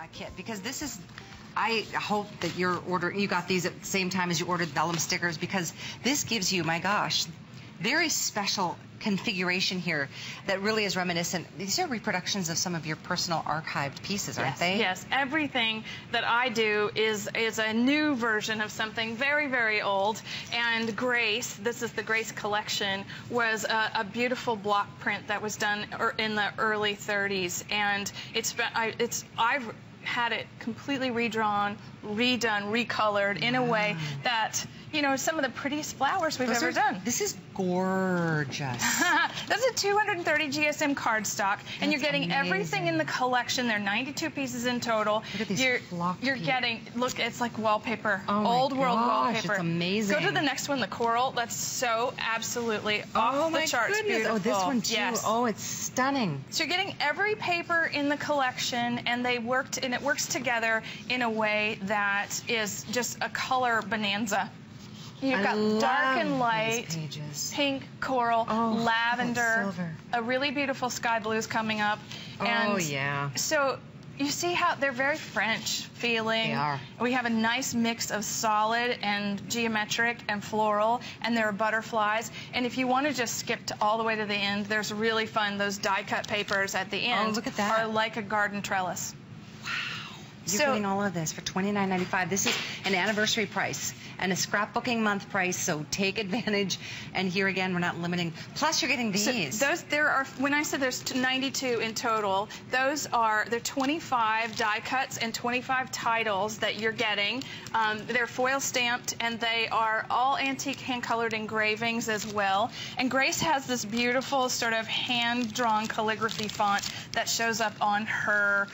I can't, because this is, I hope that your order, you got these at the same time as you ordered vellum stickers, because this gives you, my gosh, very special configuration here that really is reminiscent. These are reproductions of some of your personal archived pieces, aren't they? Yes, everything that I do is a new version of something very, very old. And Grace, this is the Grace Collection, was a beautiful block print that was done in the early 30s. And I've had it completely redrawn, redone, recolored in a way that, you know, some of the prettiest flowers we've ever done. This is gorgeous. That's a 230 GSM cardstock, and you're getting amazing. Everything in the collection. There are 92 pieces in total. Look at these you're getting, look, it's like wallpaper, old world wallpaper. It's amazing. Go to the next one, the coral. That's so absolutely off the charts beautiful. Oh, this one too. Yes. Oh, it's stunning. So you're getting every paper in the collection, and they worked, and it works together in a way that is just a color bonanza. You've got dark and light, pink, coral, lavender, a really beautiful sky blue is coming up. And so you see how they're very French feeling. They are. We have a nice mix of solid and geometric and floral, and there are butterflies. And if you want to just skip to all the way to the end, there's really fun. Those die-cut papers at the end are like a garden trellis. You're getting all of this for $29.95. This is an anniversary price and a scrapbooking month price, so take advantage. And here again, we're not limiting. Plus, you're getting these. So those, there are, when I said there's 92 in total, those are, there are 25 die cuts and 25 titles that you're getting. They're foil stamped, and they are all antique hand-colored engravings as well. And Grace has this beautiful sort of hand-drawn calligraphy font that shows up on her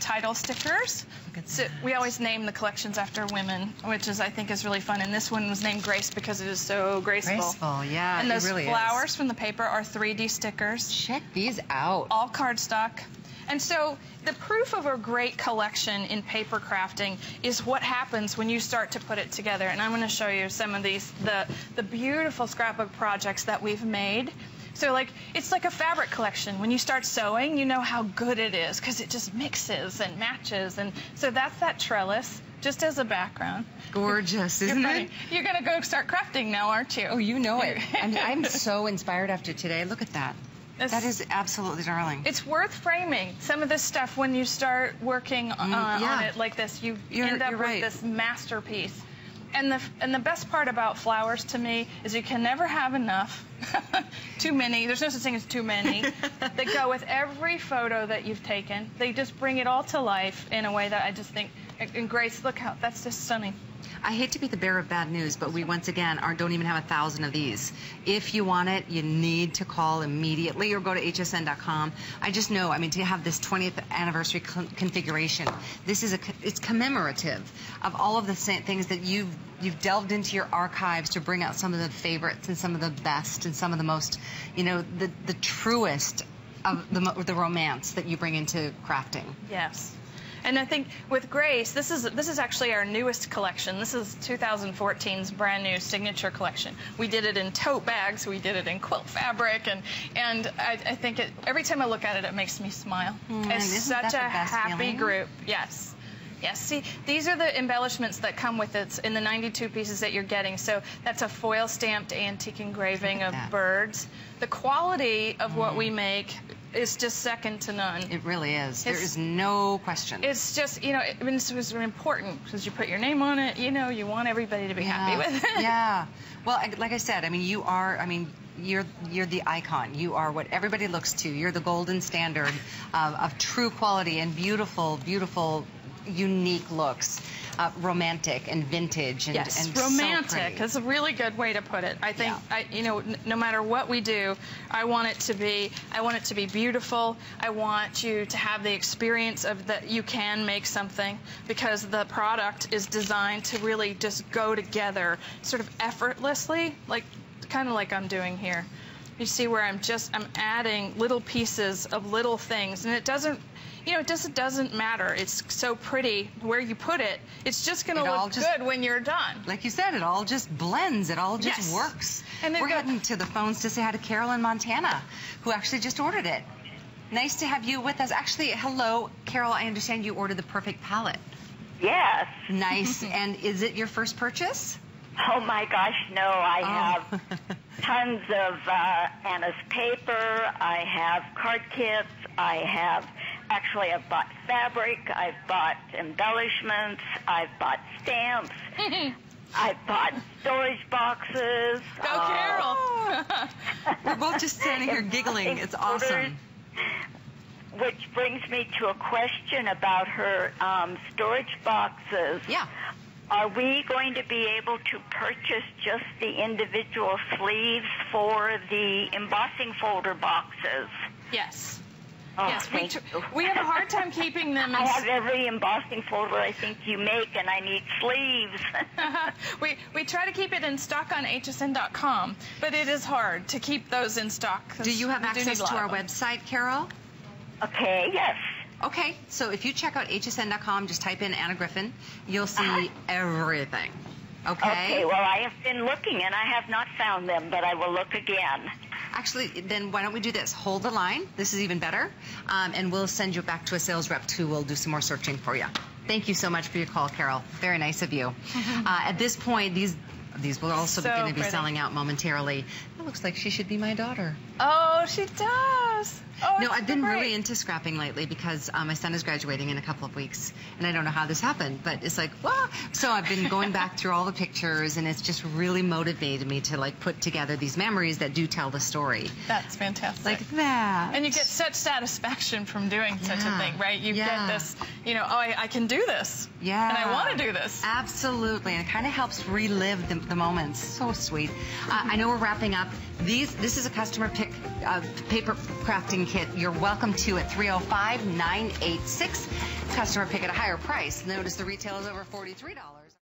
title stickers. So we always name the collections after women, which is, I think, is really fun. And this one was named Grace because it is so graceful. Graceful, yeah. And those flowers from the paper are 3D stickers. Check these out. All cardstock. And so the proof of a great collection in paper crafting is what happens when you start to put it together. And I'm going to show you some of these, the beautiful scrapbook projects that we've made. So, like, it's like a fabric collection. When you start sewing, you know how good it is because it just mixes and matches. And so that's that trellis, just as a background. Gorgeous, isn't it? You're going to go start crafting now, aren't you? Oh, you know it. I'm so inspired after today. Look at that. That is absolutely darling. It's worth framing some of this stuff when you start working on it like this. You end up with this masterpiece. And the best part about flowers to me is you can never have enough. Too many. There's no such thing as too many. They go with every photo that you've taken. They just bring it all to life in a way that I just think, and Grace, look how, that's just stunning. I hate to be the bearer of bad news, but we once again don't even have 1,000 of these. If you want it, you need to call immediately or go to hsn.com. I just know, I mean, to have this 20th anniversary configuration, this is it's commemorative of all of the things that you've delved into your archives to bring out some of the favorites and some of the best and some of the most, you know, the truest of the romance that you bring into crafting. Yes. And I think with Grace, this is actually our newest collection. This is 2014's brand new signature collection. We did it in tote bags, we did it in quilt fabric, and I think every time I look at it, it makes me smile. It's such a happy group. Yes. Yes, see, these are the embellishments that come with it in the 92 pieces that you're getting. So that's a foil-stamped antique engraving of birds. The quality of what we make is just second to none. It really is. There is no question. It's just, you know, I mean, this was important because you put your name on it. You know, you want everybody to be happy with it. Yeah. Well, like I said, I mean, you are, I mean, you're the icon. You are what everybody looks to. You're the golden standard of true quality and beautiful, beautiful, unique looks, romantic and vintage, and romantic. So pretty. That's a really good way to put it. I think you know, no matter what we do, I want it to be. I want it to be beautiful. I want you to have the experience of that you can make something, because the product is designed to really just go together, sort of effortlessly, like kind of like I'm doing here. You see where I'm adding little pieces of little things, and it doesn't. You know, it just doesn't matter. It's so pretty where you put it. It's just going to look good when you're done. Like you said, it all just blends. It all just works. And we're heading to the phones to say hi to Carolyn, Montana, who actually just ordered it. Nice to have you with us. Actually, hello, Carol. I understand you ordered the perfect palette. Yes. Nice. And is it your first purchase? Oh my gosh, no. I have tons of Anna's paper. I have card kits. I have, actually, I've bought fabric. I've bought embellishments. I've bought stamps. I bought storage boxes. Go, Carol! We're both just standing here giggling. It's awesome. Which brings me to a question about her storage boxes. Yeah. Are we going to be able to purchase just the individual sleeves for the embossing folder boxes? Yes. Oh, yes, we have a hard time keeping them. I have every embossing folder I think you make, and I need sleeves. We try to keep it in stock on hsn.com, but it is hard to keep those in stock. Do you have access to our website, Carol? Okay, yes. Okay, so if you check out hsn.com, just type in Anna Griffin, you'll see everything. Okay, well, I have been looking, and I have not found them, but I will look again. Actually, then why don't we do this? Hold the line. This is even better. And we'll send you back to a sales rep who will do some more searching for you. Thank you so much for your call, Carol. Very nice of you. At this point, these will also going to be selling out momentarily. That looks like she should be my daughter. Oh, she does. Oh, no, I've been really into scrapping lately because my son is graduating in a couple of weeks, and I don't know how this happened, but it's like, whoa. So I've been going back through all the pictures, and it's just really motivated me to, like, put together these memories that do tell the story. That's fantastic. Like that. And you get such satisfaction from doing such a thing, right? You get this, you know, oh, I can do this. Yeah. And I want to do this. Absolutely. And it kind of helps relive the moments. So sweet. I know we're wrapping up. This is a customer pick paper crafting kit. You're welcome to at 305-986. Customer pick at a higher price. Notice the retail is over $43.